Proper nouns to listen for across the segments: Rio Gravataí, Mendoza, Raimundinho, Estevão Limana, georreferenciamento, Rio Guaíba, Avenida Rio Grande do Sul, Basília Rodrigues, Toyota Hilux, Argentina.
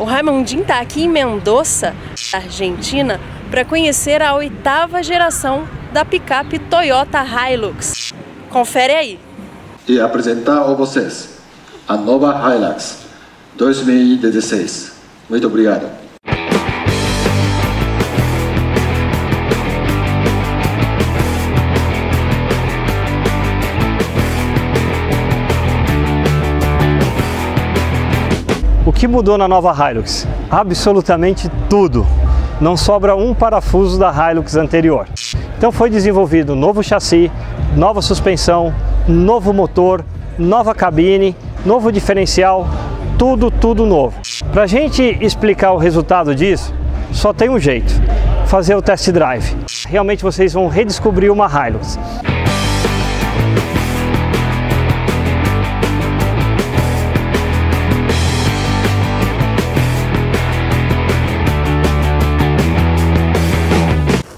O Raimundinho está aqui em Mendoza, Argentina, para conhecer a 8ª geração da picape Toyota Hilux. Confere aí! E apresentar a vocês a nova Hilux 2016. Muito obrigado! O que mudou na nova Hilux? Absolutamente tudo. Não sobra um parafuso da Hilux anterior. Então foi desenvolvido novo chassi, nova suspensão, novo motor, nova cabine, novo diferencial, tudo novo. Para a gente explicar o resultado disso, só tem um jeito: fazer o test drive. Realmente vocês vão redescobrir uma Hilux.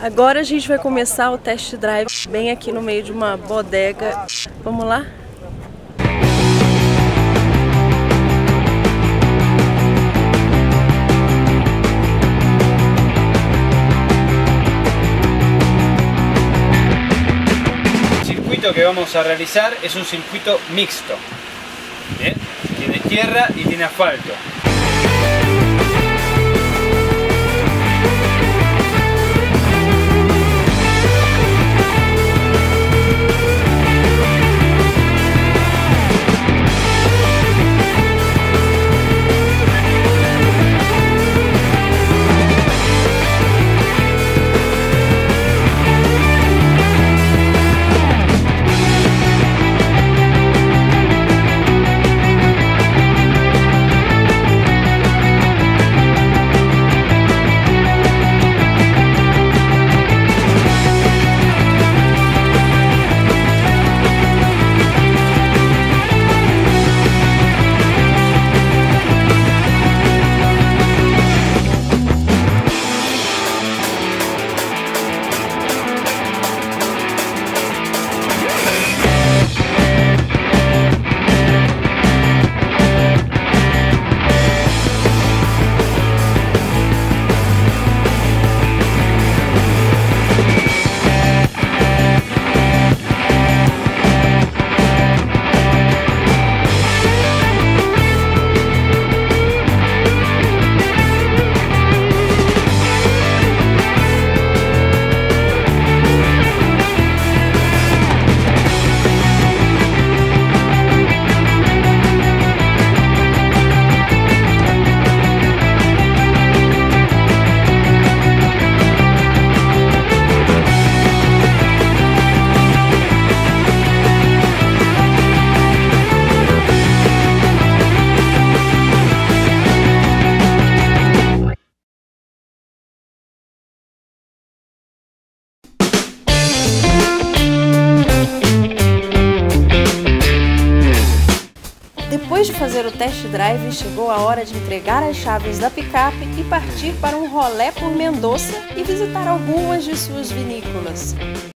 Agora a gente vai começar o test drive bem aqui no meio de uma bodega. Vamos lá? O circuito que vamos a realizar é um circuito mixto. Tem terra e tem asfalto. Depois de fazer o test drive, chegou a hora de entregar as chaves da picape e partir para um rolê por Mendoza e visitar algumas de suas vinícolas.